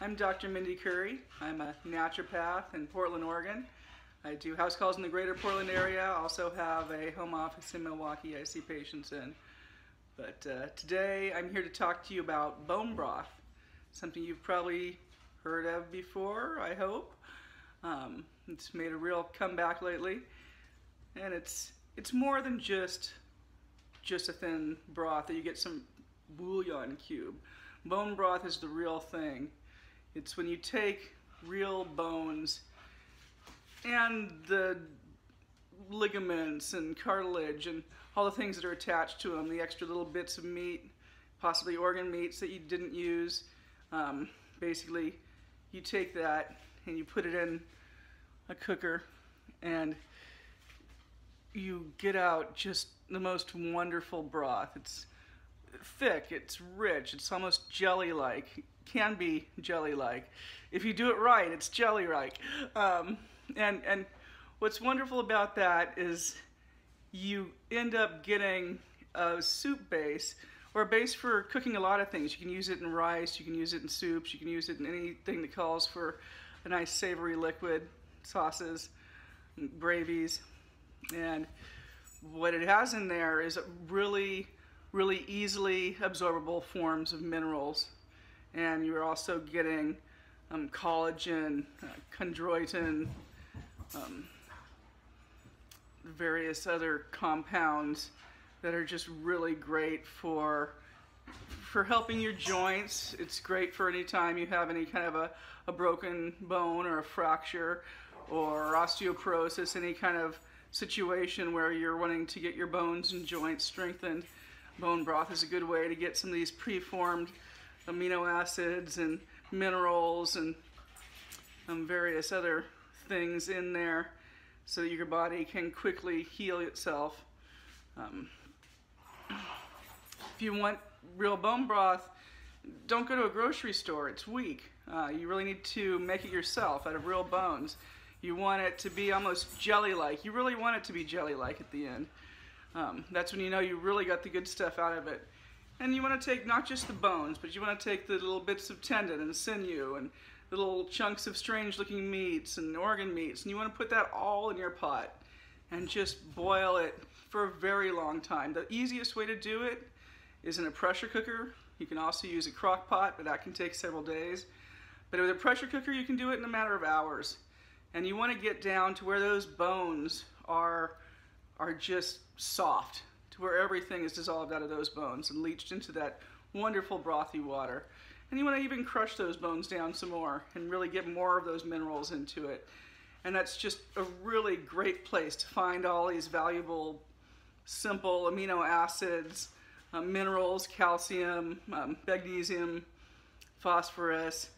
I'm Dr. Mindy Curry. I'm a naturopath in Portland, Oregon. I do house calls in the greater Portland area. I also have a home office in Milwaukee I see patients in. But today I'm here to talk to you about bone broth, something you've probably heard of before, I hope. It's made a real comeback lately. And it's more than just a thin broth that you get some bouillon cube. Bone broth is the real thing. It's when you take real bones and the ligaments and cartilage and all the things that are attached to them, the extra little bits of meat, possibly organ meats that you didn't use. Basically, you take that and you put it in a cooker and you get out just the most wonderful broth. It's thick, it's rich, it's almost jelly-like, can be jelly-like. If you do it right, it's jelly-like. And what's wonderful about that is you end up getting a soup base, or a base for cooking a lot of things. You can use it in rice, you can use it in soups, you can use it in anything that calls for a nice savory liquid, sauces, gravies. And what it has in there is really, really easily absorbable forms of minerals. And you're also getting collagen, chondroitin, various other compounds that are just really great for helping your joints. It's great for any time you have any kind of a broken bone or a fracture or osteoporosis, any kind of situation where you're wanting to get your bones and joints strengthened. Bone broth is a good way to get some of these preformed amino acids and minerals and various other things in there so that your body can quickly heal itself. If you want real bone broth, don't go to a grocery store. It's weak. You really need to make it yourself out of real bones. You want it to be almost jelly-like. You really want it to be jelly-like at the end. That's when you know you really got the good stuff out of it. And you want to take not just the bones, but you want to take the little bits of tendon and sinew and little chunks of strange looking meats and organ meats, and you want to put that all in your pot and just boil it for a very long time. The easiest way to do it is in a pressure cooker. You can also use a crock pot, but that can take several days. But with a pressure cooker, you can do it in a matter of hours. And you want to get down to where those bones are just soft, to where everything is dissolved out of those bones and leached into that wonderful brothy water. And you want to even crush those bones down some more and really get more of those minerals into it. And that's just a really great place to find all these valuable, simple amino acids, minerals, calcium, magnesium, phosphorus,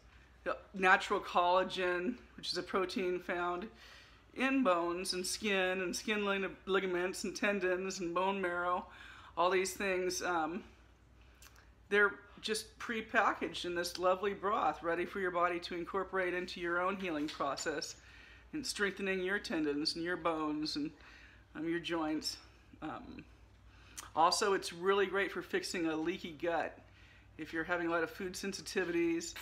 natural collagen, which is a protein found in bones and skin ligaments and tendons and bone marrow. All these things, they're just pre-packaged in this lovely broth, ready for your body to incorporate into your own healing process and strengthening your tendons and your bones and your joints. Also, it's really great for fixing a leaky gut. If you're having a lot of food sensitivities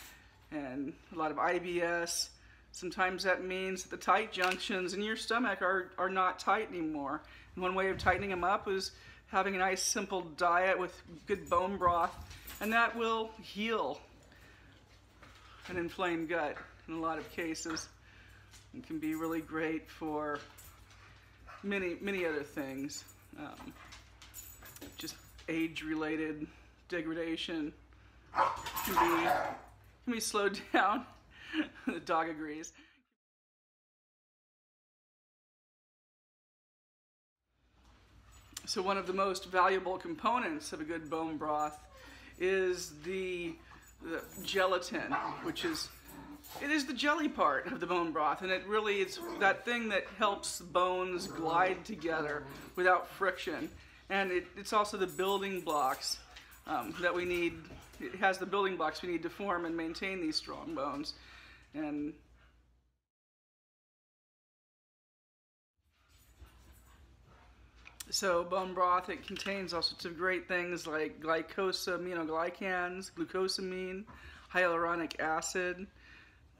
and a lot of IBS, sometimes that means that the tight junctions in your stomach are not tight anymore. And one way of tightening them up is having a nice simple diet with good bone broth, and that will heal an inflamed gut in a lot of cases. It can be really great for many, many other things, just age-related degradation can be slowed down. The dog agrees. So one of the most valuable components of a good bone broth is the gelatin, which is, it is the jelly part of the bone broth, and it really is that thing that helps bones glide together without friction. And it's also the building blocks that we need. It has the building blocks we need to form and maintain these strong bones. And so bone broth, it contains all sorts of great things like glycosaminoglycans, glucosamine, hyaluronic acid,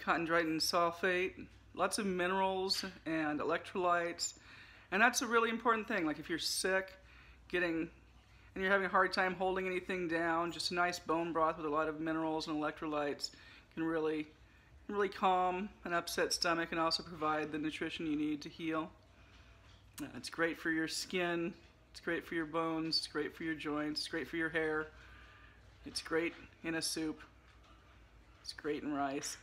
chondroitin sulfate, lots of minerals and electrolytes. And that's a really important thing. Like if you're sick, and you're having a hard time holding anything down, just a nice bone broth with a lot of minerals and electrolytes can really calm an upset stomach and also provide the nutrition you need to heal. It's great for your skin, it's great for your bones, it's great for your joints, it's great for your hair, it's great in a soup, it's great in rice.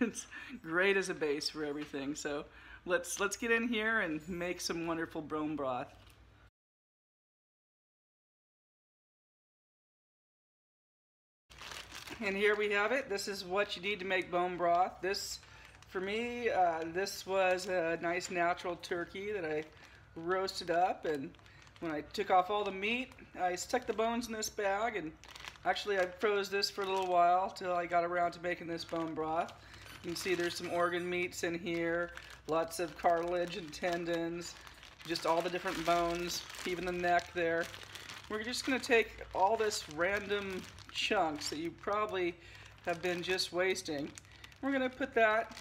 It's great as a base for everything. So let's get in here and make some wonderful bone broth. And here we have it. This is what you need to make bone broth. This, for me, this was a nice natural turkey that I roasted up, and when I took off all the meat, I stuck the bones in this bag, and actually I froze this for a little while till I got around to making this bone broth. You can see there's some organ meats in here, lots of cartilage and tendons, just all the different bones, even the neck there. We're just gonna take all this random chunks that you probably have been just wasting. We're going to put that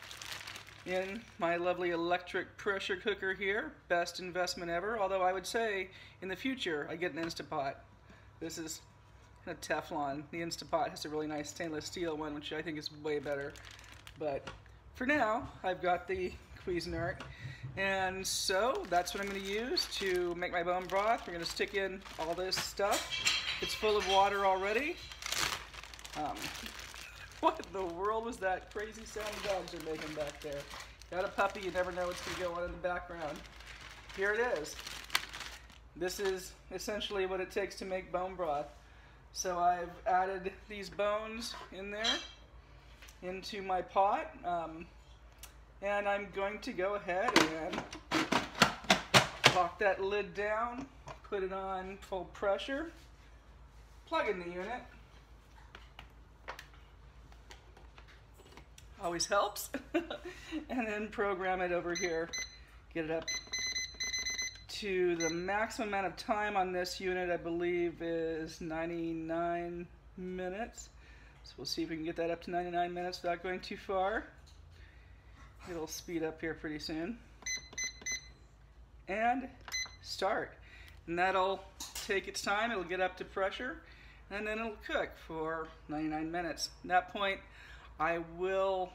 in my lovely electric pressure cooker here. Best investment ever, although I would say in the future I get an InstaPot. This is a Teflon. The InstaPot has a really nice stainless steel one, which I think is way better. But for now, I've got the Cuisinart, and so that's what I'm going to use to make my bone broth. We're going to stick in all this stuff. It's full of water already. What in the world was that crazy sound the dogs are making back there? Got a puppy, you never know what's going to go on in the background. Here it is. This is essentially what it takes to make bone broth. So I've added these bones in there, into my pot, and I'm going to go ahead and lock that lid down, put it on full pressure, plug in the unit. Always helps. And then program it over here. Get it up to the maximum amount of time on this unit, I believe, is 99 minutes. So we'll see if we can get that up to 99 minutes without going too far. It'll speed up here pretty soon. And start. And that'll take its time, it'll get up to pressure, and then it'll cook for 99 minutes. At that point, I will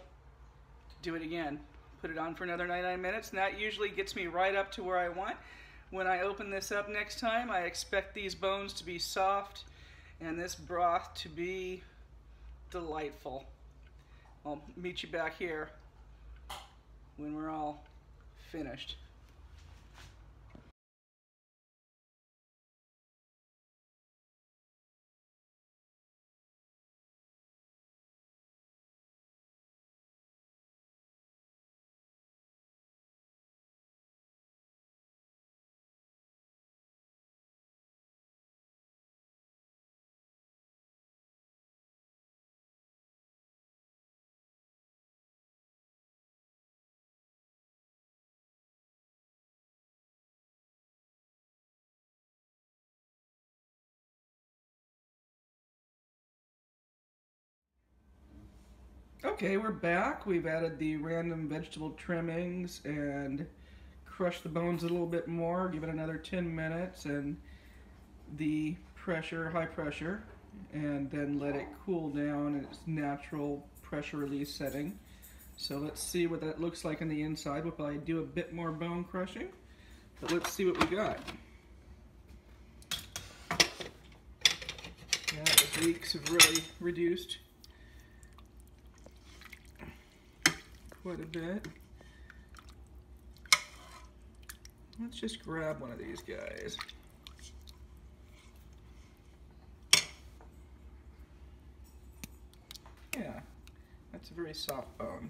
do it again. Put it on for another 99 minutes, and that usually gets me right up to where I want. When I open this up next time, I expect these bones to be soft and this broth to be delightful. I'll meet you back here when we're all finished. Okay, we're back. We've added the random vegetable trimmings and crushed the bones a little bit more, give it another 10 minutes and the pressure, high pressure, and then let it cool down in its natural pressure release setting. So let's see what that looks like on the inside. We'll probably do a bit more bone crushing, but let's see what we got. Yeah, the leaks have really reduced quite a bit. Let's just grab one of these guys. Yeah, that's a very soft bone.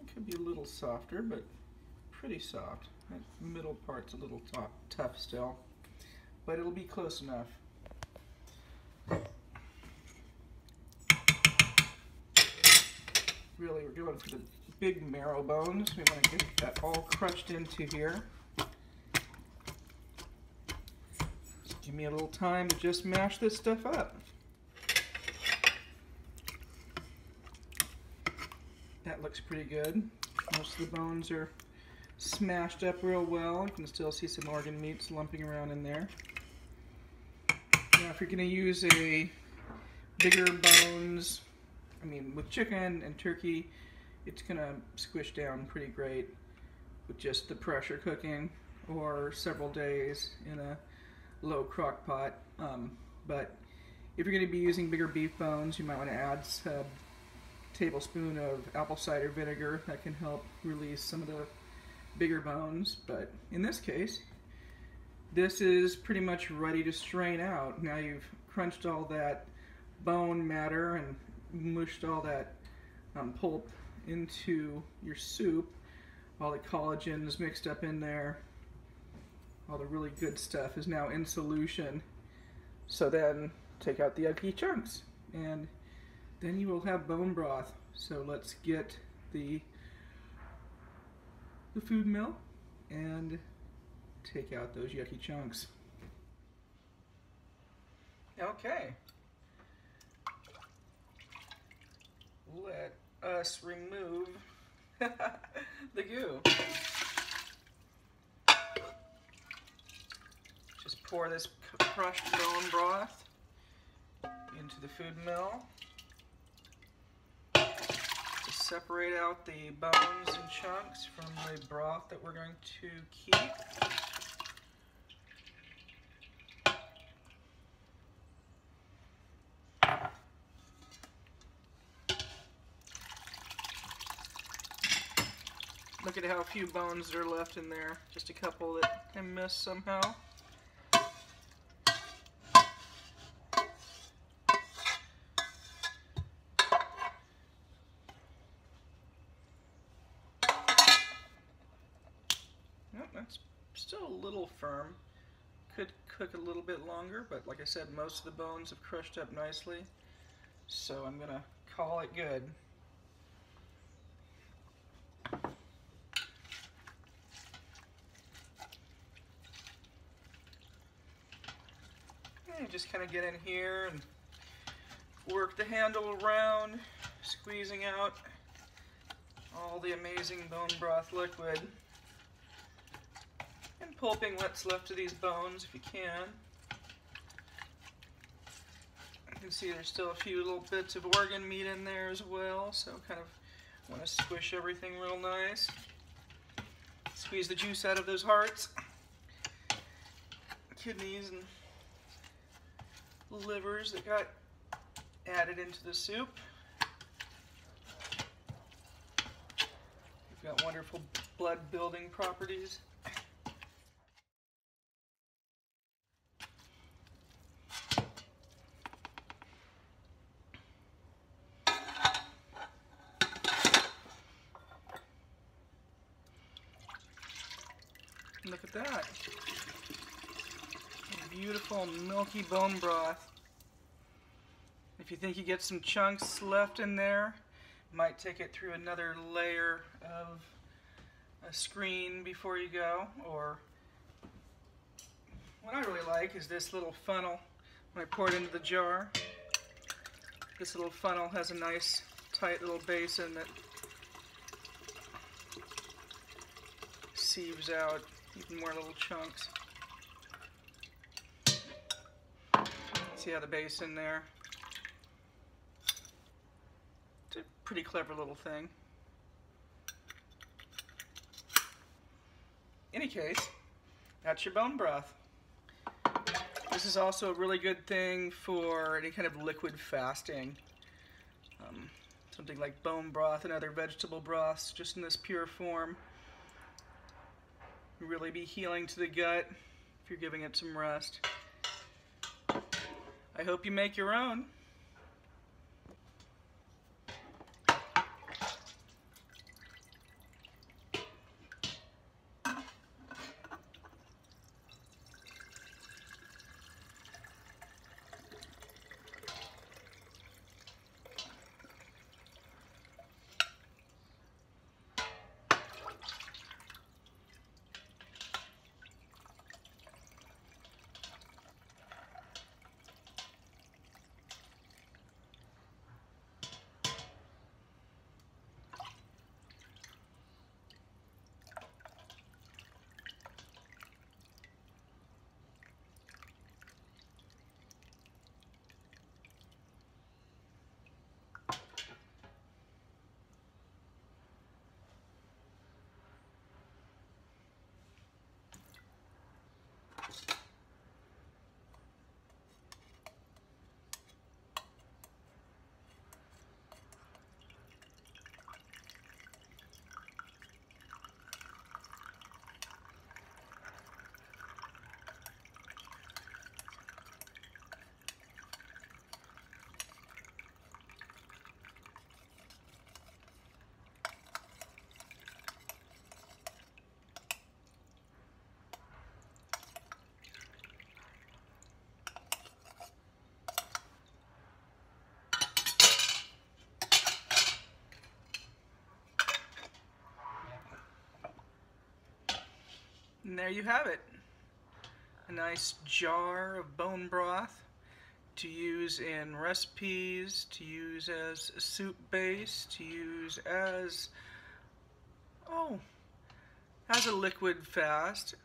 It could be a little softer, but pretty soft. That middle part's a little tough still, but it'll be close enough. Really, we're going for the big marrow bones. We want to get that all crushed into here. Just give me a little time to just mash this stuff up. that looks pretty good. Most of the bones are smashed up real well. You can still see some organ meats lumping around in there. Now if you're going to use a bigger bones, I mean with chicken and turkey, it's going to squish down pretty great with just the pressure cooking or several days in a low crock pot. But if you're going to be using bigger beef bones, you might want to add a tablespoon of apple cider vinegar. That can help release some of the bigger bones. But in this case, this is pretty much ready to strain out. Now you've crunched all that bone matter and mushed all that pulp into your soup. All the collagen is mixed up in there. All the really good stuff is now in solution. So then take out the yucky chunks and then you will have bone broth. So let's get the food mill and take out those yucky chunks. Okay. Let us remove the goo. Just pour this crushed bone broth into the food mill to separate out the bones and chunks from the broth that we're going to keep. Look at how few bones are left in there. Just a couple that I missed somehow. Nope, that's still a little firm. Could cook a little bit longer, but like I said, most of the bones have crushed up nicely. So I'm gonna call it good. Just kind of get in here and work the handle around, squeezing out all the amazing bone broth liquid and pulping what's left of these bones if you can. You can see there's still a few little bits of organ meat in there as well, so kind of want to squish everything real nice. Squeeze the juice out of those hearts, kidneys, and livers that got added into the soup. We've got wonderful blood building properties. Look at that. Beautiful milky bone broth. If you think you get some chunks left in there, you might take it through another layer of a screen before you go. Or what I really like is this little funnel. When I pour it into the jar, this little funnel has a nice tight little basin that sieves out even more little chunks. See how the base in there? It's a pretty clever little thing. In any case, that's your bone broth. This is also a really good thing for any kind of liquid fasting. Something like bone broth and other vegetable broths, just in this pure form. Really be healing to the gut if you're giving it some rest. I hope you make your own. And there you have it. A nice jar of bone broth to use in recipes, to use as a soup base, to use as, as a liquid fast.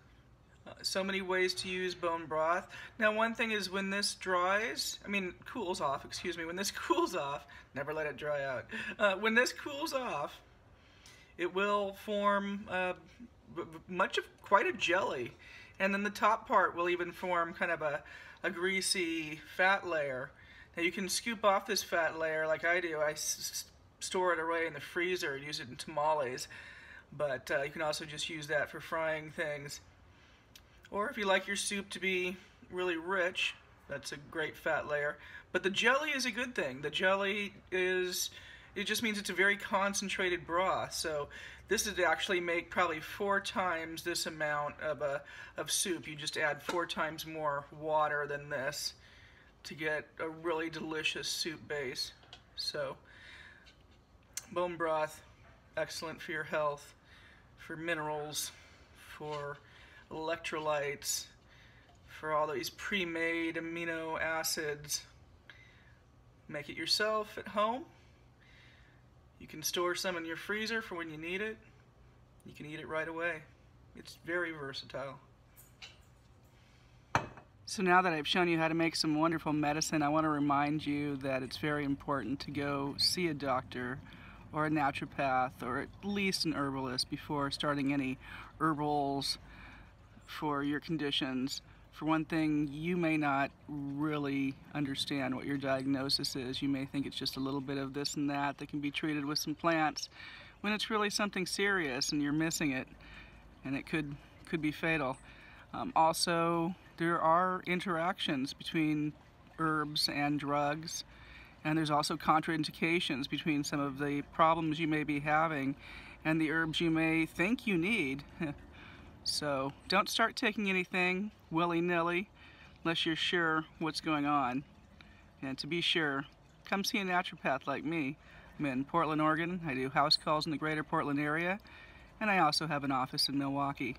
So many ways to use bone broth. Now one thing is when this cools off, never let it dry out. When this cools off, it will form quite a jelly. And then the top part will even form kind of a greasy fat layer. Now you can scoop off this fat layer like I do. I store it away in the freezer and use it in tamales. But you can also just use that for frying things. Or if you like your soup to be really rich, that's a great fat layer. But the jelly is a good thing. The jelly is, it just means it's a very concentrated broth. So this would actually make probably 4 times this amount of soup. You just add 4 times more water than this to get a really delicious soup base. So bone broth, excellent for your health, for minerals, for electrolytes, for all these pre-made amino acids. Make it yourself at home. You can store some in your freezer for when you need it. You can eat it right away. It's very versatile. So now that I've shown you how to make some wonderful medicine, I want to remind you that it's very important to go see a doctor or a naturopath or at least an herbalist before starting any herbals for your conditions. For one thing, you may not really understand what your diagnosis is. You may think it's just a little bit of this and that can be treated with some plants, when it's really something serious and you're missing it, and it could be fatal. Also, there are interactions between herbs and drugs, and there's also contraindications between some of the problems you may be having and the herbs you may think you need. So don't start taking anything willy-nilly unless you're sure what's going on. And to be sure, come see a naturopath like me. I'm in Portland, Oregon. I do house calls in the greater Portland area, and I also have an office in Milwaukee.